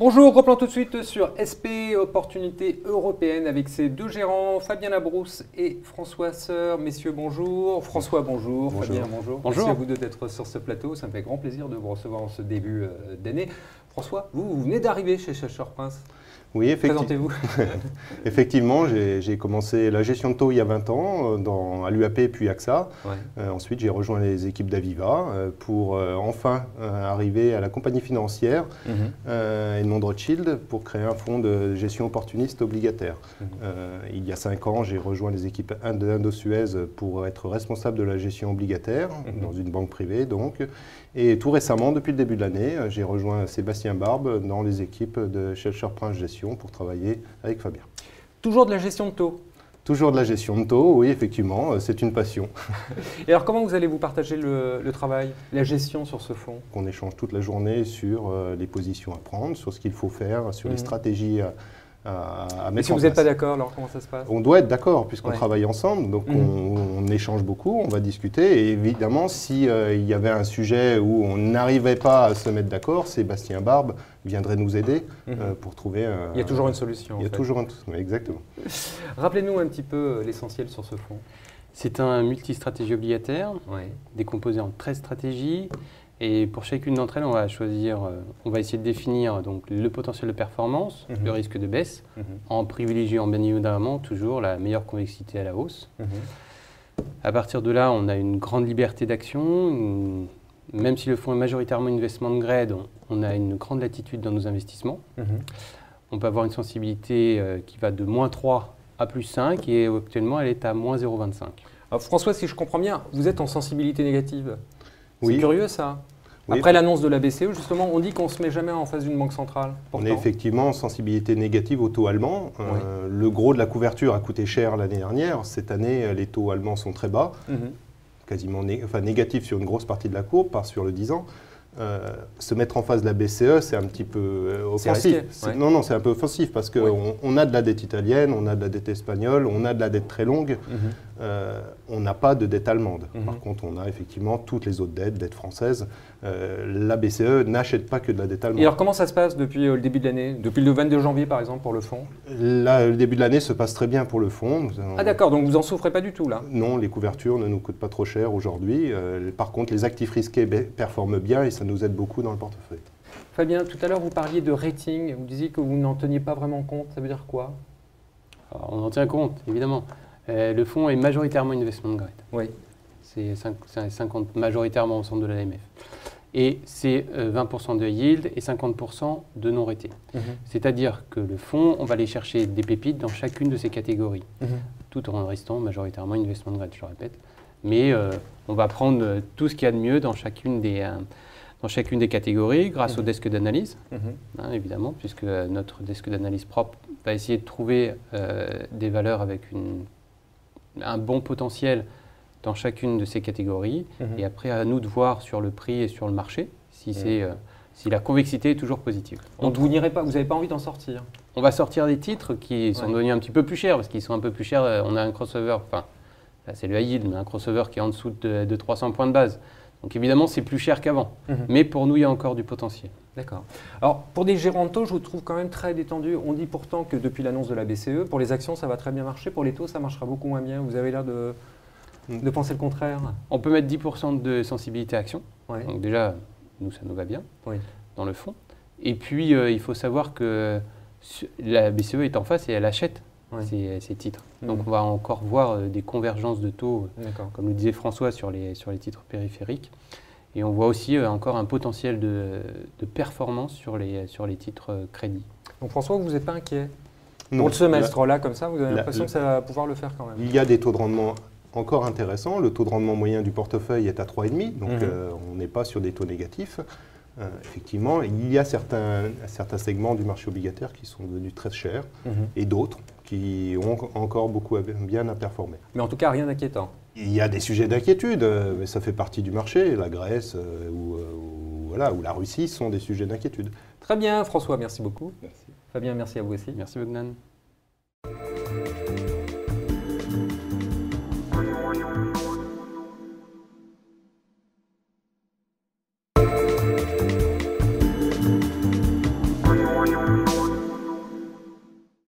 Bonjour, replan tout de suite sur SP Opportunités Européennes avec ses deux gérants, Fabien Labrousse et François Seurre. Messieurs, bonjour. François, bonjour. Bonjour. Fabien, bonjour. Bonjour. Merci à vous deux d'être sur ce plateau. Ça me fait grand plaisir de vous recevoir en ce début d'année. François, vous venez d'arriver chez Schelcher Prince. Oui, effectivement. Présentez-vous. Effectivement, j'ai commencé la gestion de taux il y a 20 ans à l'UAP puis AXA. Ouais. Ensuite, j'ai rejoint les équipes d'Aviva pour enfin arriver à la compagnie financière Edmond Rothschild pour créer un fonds de gestion opportuniste obligataire. Il y a 5 ans, j'ai rejoint les équipes Indo-Suez pour être responsable de la gestion obligataire dans une banque privée donc. Et tout récemment, depuis le début de l'année, j'ai rejoint Sébastien Barbe dans les équipes de Schelcher Prince Gestion pour travailler avec Fabien. Toujours de la gestion de taux? Toujours de la gestion de taux, oui, effectivement, c'est une passion. Et alors, comment vous allez vous partager le travail, la gestion sur ce fonds? On échange toute la journée sur les positions à prendre, sur ce qu'il faut faire, sur les stratégies à mettre en place. Et si vous n'êtes pas d'accord, alors comment ça se passe? On doit être d'accord puisqu'on travaille ensemble, donc on échange beaucoup, on va discuter. Et évidemment, s'il y avait un sujet où on n'arrivait pas à se mettre d'accord, Sébastien Barbe viendrait nous aider pour trouver… Il y a toujours une solution. Il y a toujours une solution, exactement. Rappelez-nous un petit peu l'essentiel sur ce fonds. C'est un multi-stratégie obligataire, décomposé en 13 stratégies. Et pour chacune d'entre elles, on va essayer de définir donc, le potentiel de performance, le risque de baisse, en privilégiant bien évidemment toujours la meilleure convexité à la hausse. À partir de là, on a une grande liberté d'action. Même si le fonds est majoritairement investment grade, on a une grande latitude dans nos investissements. On peut avoir une sensibilité qui va de -3 à +5 et actuellement, elle est à -0,25. Alors François, si je comprends bien, vous êtes en sensibilité négative? C'est curieux ça. Après l'annonce de la BCE, justement, on dit qu'on ne se met jamais en face d'une banque centrale. Pourtant. On est effectivement en sensibilité négative aux taux allemands. Le gros de la couverture a coûté cher l'année dernière. Cette année, les taux allemands sont très bas, quasiment négatifs sur une grosse partie de la courbe, par sur le 10 ans. Se mettre en face de la BCE, c'est un petit peu offensif. Non, non, c'est un peu offensif parce qu'on a de la dette italienne, on a de la dette espagnole, on a de la dette très longue. On n'a pas de dette allemande. Par contre, on a effectivement toutes les autres dettes, dette française. La BCE n'achète pas que de la dette allemande. Et alors, comment ça se passe depuis le début de l'année? Depuis le 22 janvier, par exemple, pour le fonds? Là, le début de l'année se passe très bien pour le fonds. Ah d'accord, donc vous n'en souffrez pas du tout, là? Non, les couvertures ne nous coûtent pas trop cher aujourd'hui. Par contre, les actifs risqués performent bien et ça nous aide beaucoup dans le portefeuille. Fabien, tout à l'heure, vous parliez de rating. Vous disiez que vous n'en teniez pas vraiment compte. Ça veut dire quoi? Alors, on en tient compte, évidemment. Le fonds est majoritairement investment grade. Oui. C'est majoritairement au centre de l'AMF. Et c'est 20% de yield et 50% de non-raté. C'est-à-dire que le fonds, on va aller chercher des pépites dans chacune de ces catégories, tout en restant majoritairement investment grade, je le répète. Mais on va prendre tout ce qu'il y a de mieux dans chacune des catégories grâce au desk d'analyse, évidemment, puisque notre desk d'analyse propre va essayer de trouver des valeurs avec un bon potentiel dans chacune de ces catégories. Et après, à nous de voir sur le prix et sur le marché si, si la convexité est toujours positive. Donc vous n'irez pas, vous n'avez pas envie d'en sortir? On va sortir des titres qui sont devenus un petit peu plus chers parce qu'ils sont un peu plus chers. On a un crossover, enfin là c'est le high yield, mais un crossover qui est en dessous de 300 points de base. Donc évidemment, c'est plus cher qu'avant. Mais pour nous, il y a encore du potentiel. D'accord. Alors, pour des gérants de taux, je vous trouve quand même très détendu. On dit pourtant que depuis l'annonce de la BCE, pour les actions, ça va très bien marcher. Pour les taux, ça marchera beaucoup moins bien. Vous avez l'air de penser le contraire. On peut mettre 10% de sensibilité action. Donc déjà, nous, ça nous va bien dans le fond. Et puis, il faut savoir que la BCE est en face et elle achète ces titres. Donc on va encore voir des convergences de taux, comme le disait François, sur les titres périphériques. Et on voit aussi encore un potentiel de performance sur les titres crédits. Donc François, vous n'êtes pas inquiet? Non. Pour le semestre-là, comme ça, vous avez l'impression que ça va pouvoir le faire quand même? Il y a des taux de rendement encore intéressants. Le taux de rendement moyen du portefeuille est à 3,5, donc on n'est pas sur des taux négatifs. Effectivement, il y a certains segments du marché obligataire qui sont devenus très chers et d'autres qui ont encore beaucoup bien à performer. Mais en tout cas, rien d'inquiétant. Il y a des sujets d'inquiétude, mais ça fait partie du marché. La Grèce ou la Russie sont des sujets d'inquiétude. Très bien, François, merci beaucoup. Merci. Fabien, merci à vous aussi. Merci, Bogdan.